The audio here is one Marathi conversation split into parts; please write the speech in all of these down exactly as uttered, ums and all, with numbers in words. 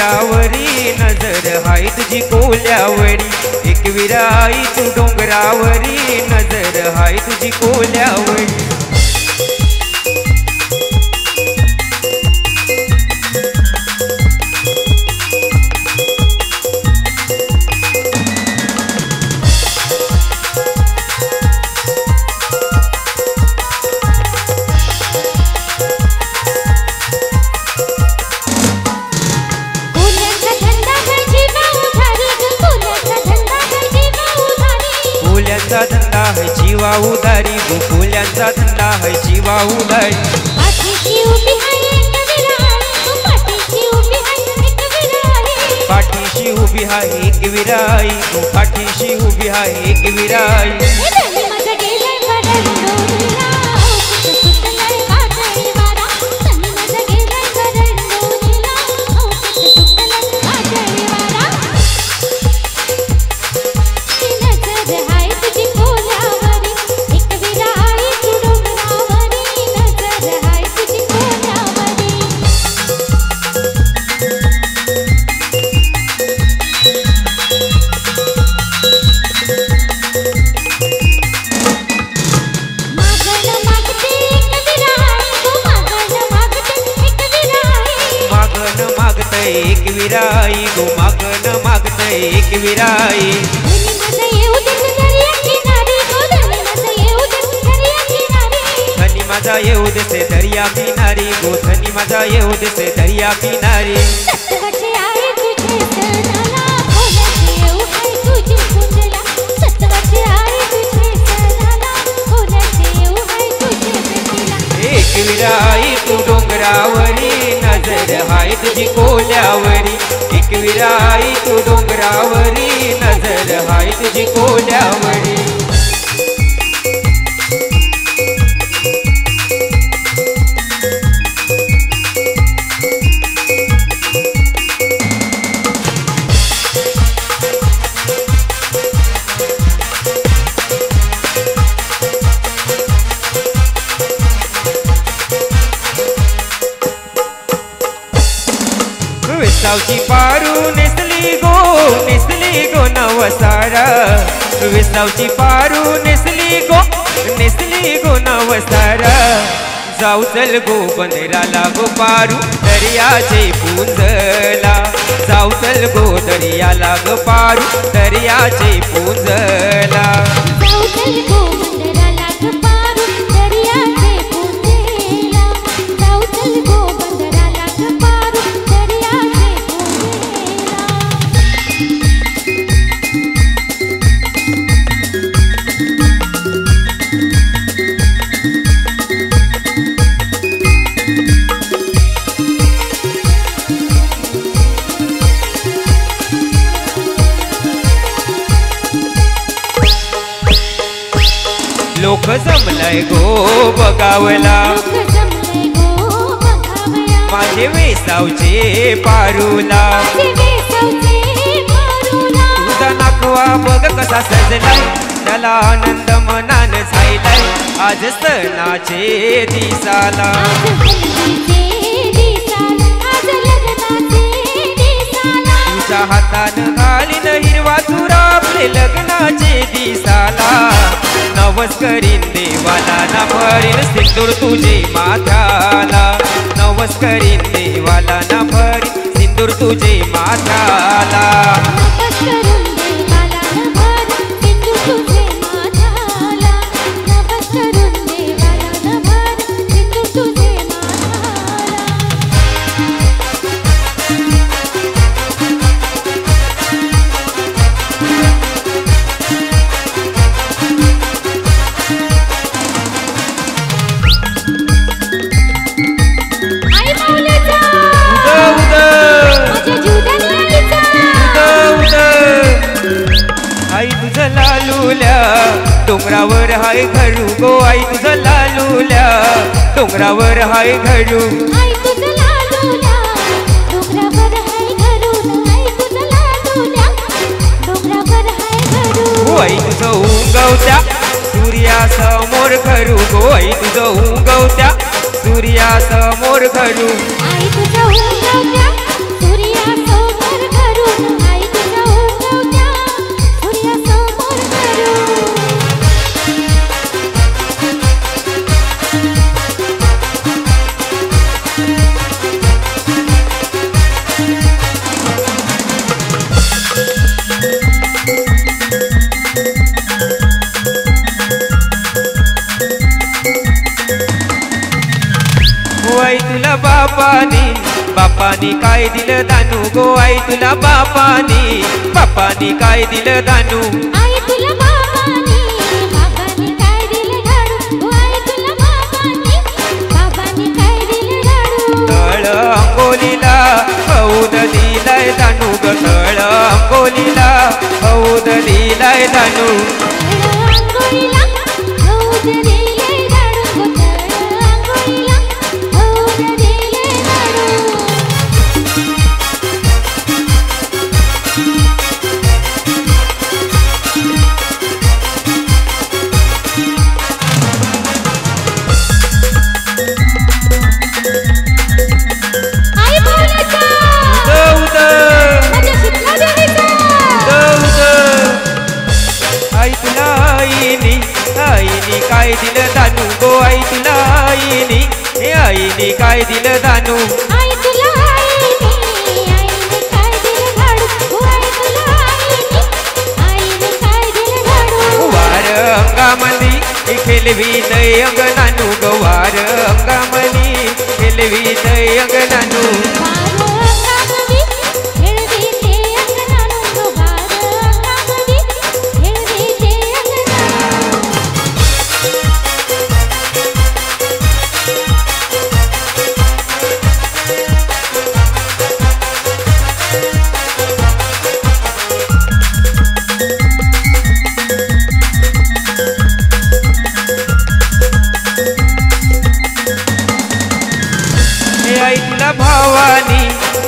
डोंगरावरी नजर हाय तुझी कोल्यावरी, एक विरा आई तू डोंगरावरी नजर हाय तुझी कोल्यावरी। धंदा है जीवा उदारी, गोकुल्यांचा धंदा है जीवा उदारी। पाठीशी उभी हाय एक विराई, पाठीशी उभी हाय एक विराई। एक विराई गो मागन मागत एक विराई। धनी माझा येऊ देसे दरिया किनारी गो, धनी माझा येऊ देसे दरिया किनारी। एक विराई तू डोंगरावरी नजर हाय तुझी कोल्यावरी, एक विराई तू डोंगरावरी नजर हाय तुझी कोल्यावरी। वेसावची पारू नेसली गो, नेसली गो नवसारा। वेसावची पारू नेसली गो, नेसली गो नवसारा। जाऊ चल गो बंदराला गो पारू दरियाचे पूंजला, जाऊ चल गो दरियाला गो पारू दरियाचे पूंजला। लोक जमलंय गो बगावला, माझे वेसावचे पारूला। तुझा नाकवा बघ कसा सजलाय, त्याला आनंद मनान झालाय आज सणाचे दिसाला। तुझ्या हातानं घालीन हिरवा चुरा आपले लग्नाचे दिसाला। नवस करीन देवाला ना भरीन सिंदूर तुझे माथ्याला, नवस करीन देवाला ना भरीन सिंदूर तुझे माथ्याला। डोंगरावर हाय घरू गो आई तुझा लालूल्या, डोंगरावर हाय घरू। हो आई तुझं उगवत्या सूर्यासमोर घरू गो, आई तुझं उगवत्या सूर्यासमोर घरू। bapani, bapani kai dil danu go ai tula bapani, bapani kai dil danu ai tula bapani, bapani kai dil danu go ai tula bapani, bapani kai dil danu tala angolila paud dilai danu go tala angolila paud dilai danu angolila paud dilai kai dil danu go ai tula aini e aini kai dil danu ai tula aini aini kai dil danu go ai tula aini aini kai dil danu war angamali khelvi nai ang nanu go war angamali khelvi nai ang nanu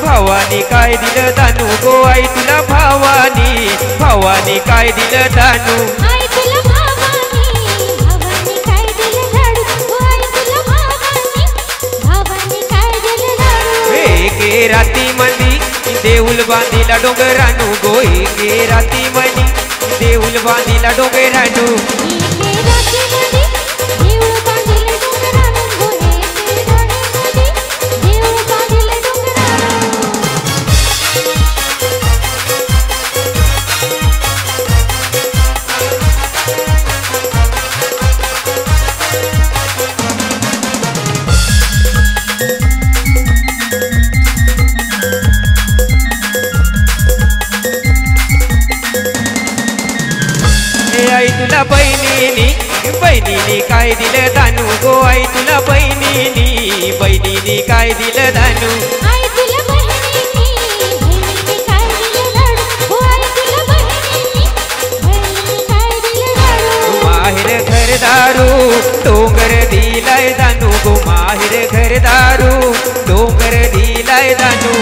Bhavani kai dil danu go ai tula bhavani, bhavani kai dil danu ai tula bhavani, bhavani kai dil danu go ai tula bhavani, bhavani kai dil danu eke rati mandi devul bandila dongaranu go eke rati mandi devul bandila dongaranu eke rati mandi devul bandila dongaranu go eke rati mandi devul bandila बहिणीने काय दिलं दानू गो आई तुला बहिणीने बहिणीने काय दिलं दानू आई तुला बहिणीने बहिणीने काय दिलं दानू गो आई तुला बहिणीने बहिणीने काय दिलं दानू माहेर घरदारू डोंगर दिलाय दानू गो माहेर घरदारू डोंगर दिलाय दानू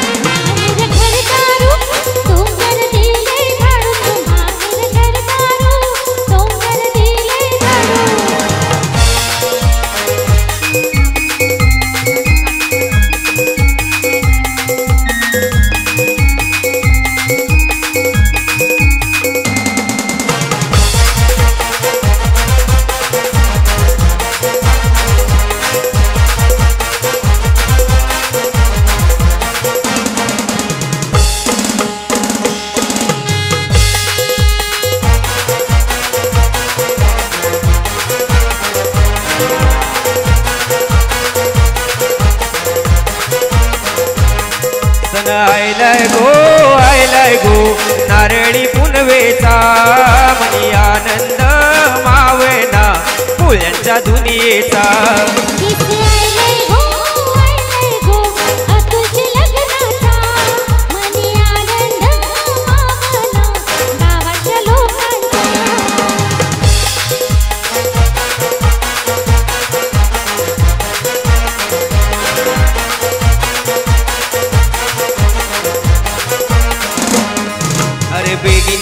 आयलाय गो आयलाय गो नारळी पुनवेचा मनी आनंद मावेना फुलांच्या दुनियेचा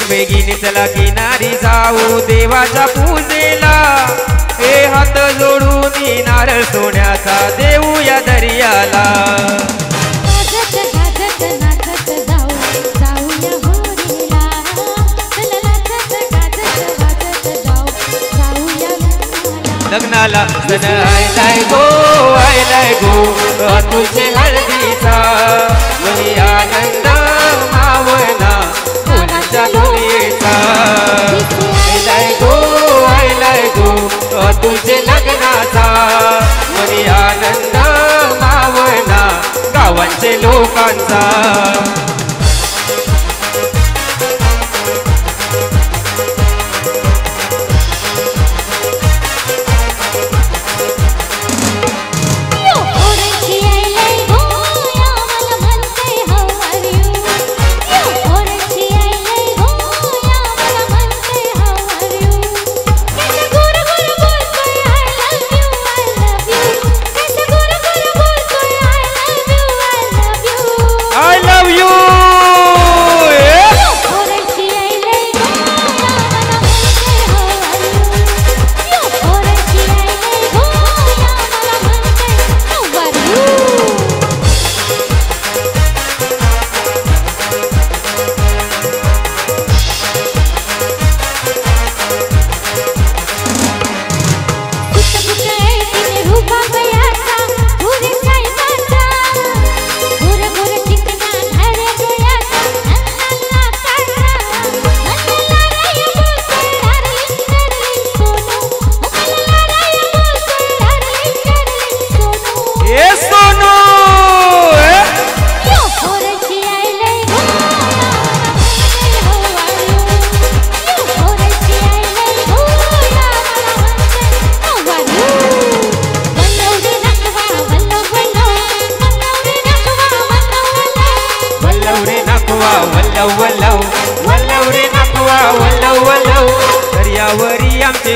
बेगीने चला किनारी जाऊ देवाच्या पूजेला हे हात जोडून नारळ सोन्याचा देऊया दर्याला लग्नाला सण आयलाय गो आयलाय गो तुझे हळदीचा मनी आनंद मावना आयलाय गो आयलाय गो तुझे लग्नाचा मनी आनंद मावना लोकांचा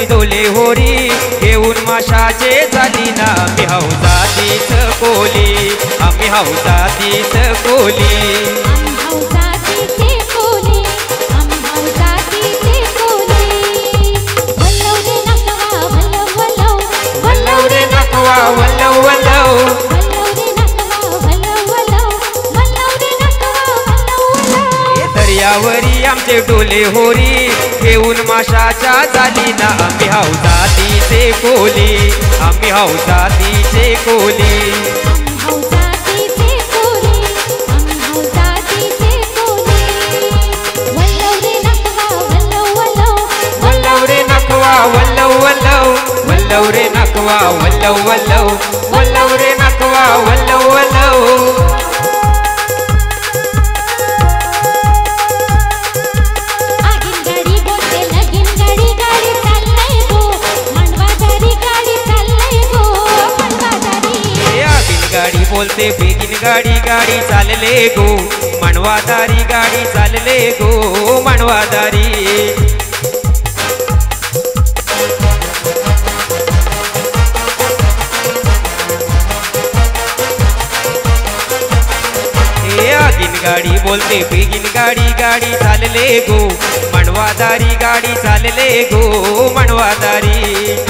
डोले होरी घेऊन माशाचे झाली ना आम्ही हौदातीच कोली आम्ही हौदातीच कोली दर्यावरी आमचे डोले होरी घेऊन माशाच्या झाली ना आम्ही हौदातीचे कोली आम्ही हौदातीचे कोली वल्लवरे नाकवा वल्लव वल्लव वल्लवरे नाकवा वल्लव वल्लव बोलते बेगिन गाड़ी गाड़ी चालले गो मनवादारी गाड़ी चालले गो मनवादारी आगिन गाड़ी बोलते बेगिन गाड़ी गाड़ी चालले गो मनवादारी गाड़ी चालले गो मनवादारी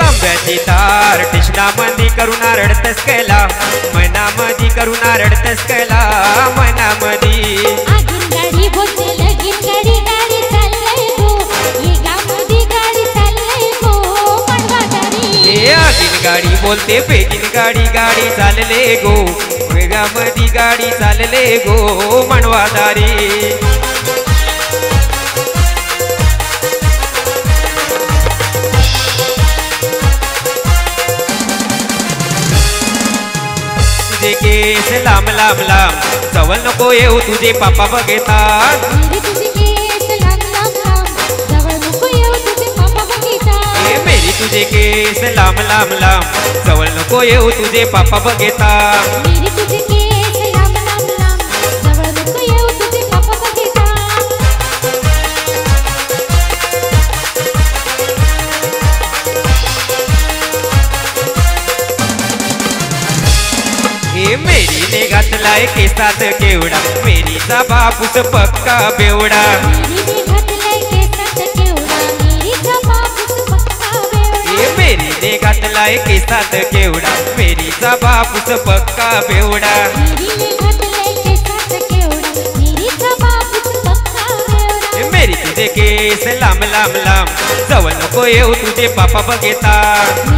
तांब्याची तार टिशनामधी करुणा रडतस कैला मनामधी करुणा रडतस कैला मनामधी गाड़ी बोलते बेगिन गाड़ी गाड़ी चालले गो वेगामधी गाड़ी चालले गो मनवादारी तुझे केस लांब लांब लांब जवळ नको येऊ तुझे पापा बघतात मेरी तुझे केस लांब लांब लांब जवळ नको येऊ तुझे पापा बघतात मेरी ने घातलाय केसात केवडा मेरीचा बापूस पक्का बेवडा मेरी ने घातलाय केसात केवडा मेरीचा बापूस पक्का बेवडा मेरी तुझे केस लांब लांब लांब जवळ नको येऊ तुझे पापा बघतात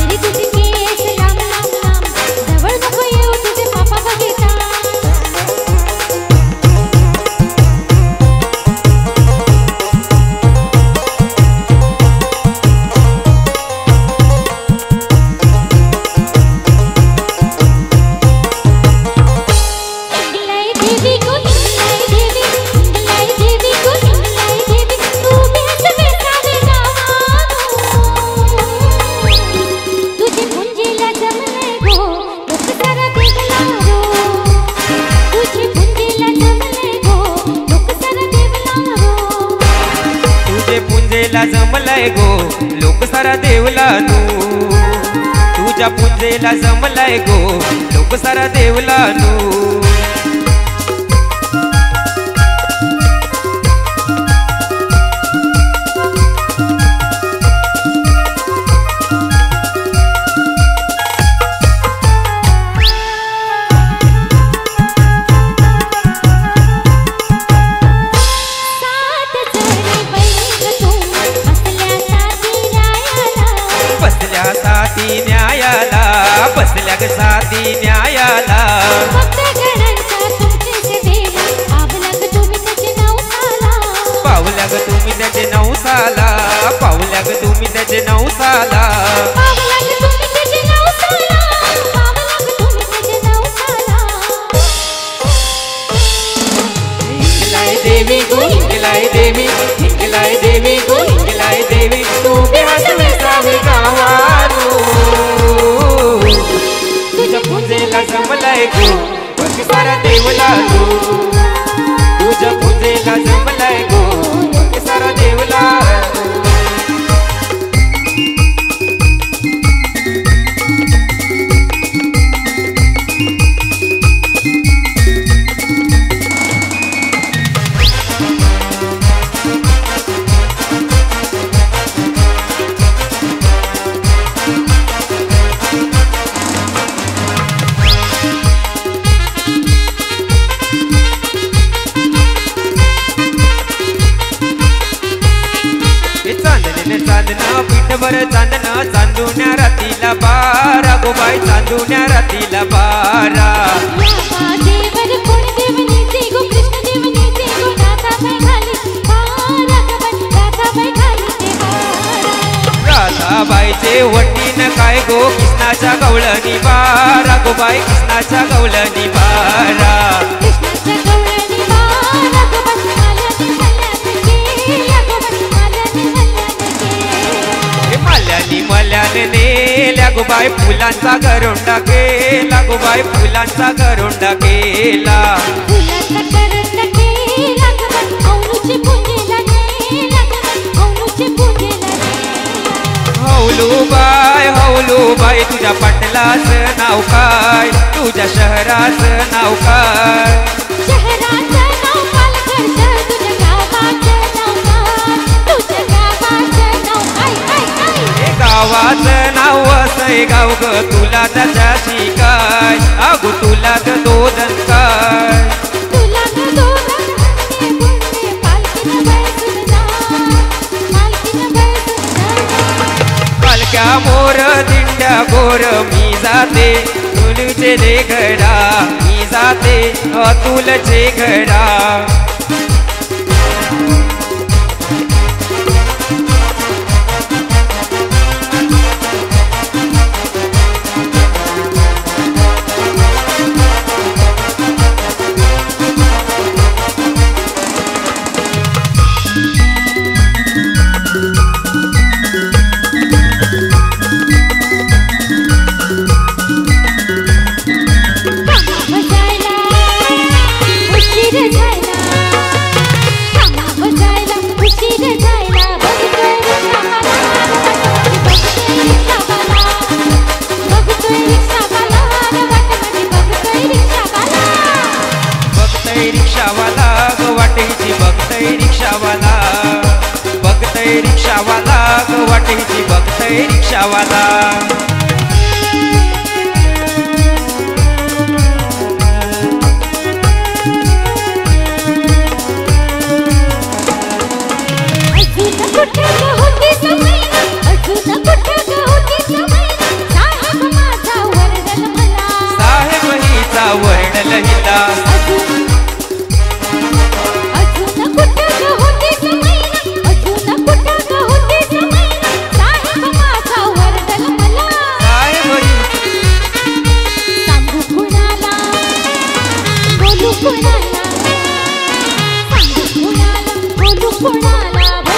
गो लोक सारा देवला नू, तुझ्या पूजेला जमलाय गो लोक सारा देवला नू। बसल्या ग साथी न्यायाला पावल्या ग तुम्ही त्याचे नऊ साला, पावल्या ग तुम्ही त्याचे नऊ साला। हिंगलाय देवी गो हिंगलाय देवी हिंगलाय देवी गो हिंगलाय देवी तू बिहासवे सावे गावानू, तुझ्या पूजेला जमलाय गो लोक सारा देवला नू, तुझ्या पूजेला जमलाय गो लोक सारा देवला। चांदना चांदुण्या रातीला बारा गो बाई, चांदुण्या रातीला बारा। राधाबाईचे वटीन काय गो कृष्णाच्या गवळणी बारा गो बाई, कृष्णाच्या गवळणी बारा। मल्याने नेल्या गो बाई फुलांचा गरोंडा केला गो बाई, फुलांचा गरोंडा केला। हौलू बाय हौलू बाई तुझ्या पाटलाचं नाव काय, तुझ्या शहराचं नाव काय। गावाचं नाव असय गाव ग तुला त्याच्याशी काय, अगो तुला तर दोदन काय। पालक्या मोर दिंड्या गोर मी जाते तुलचे रे घरा, मी जाते तुलचे घरा। रिक्षावाला ग वाटेची बघतय रिक्षावाला। साहेब हिचा वर्णल हिला Pula la, pula la, pula la.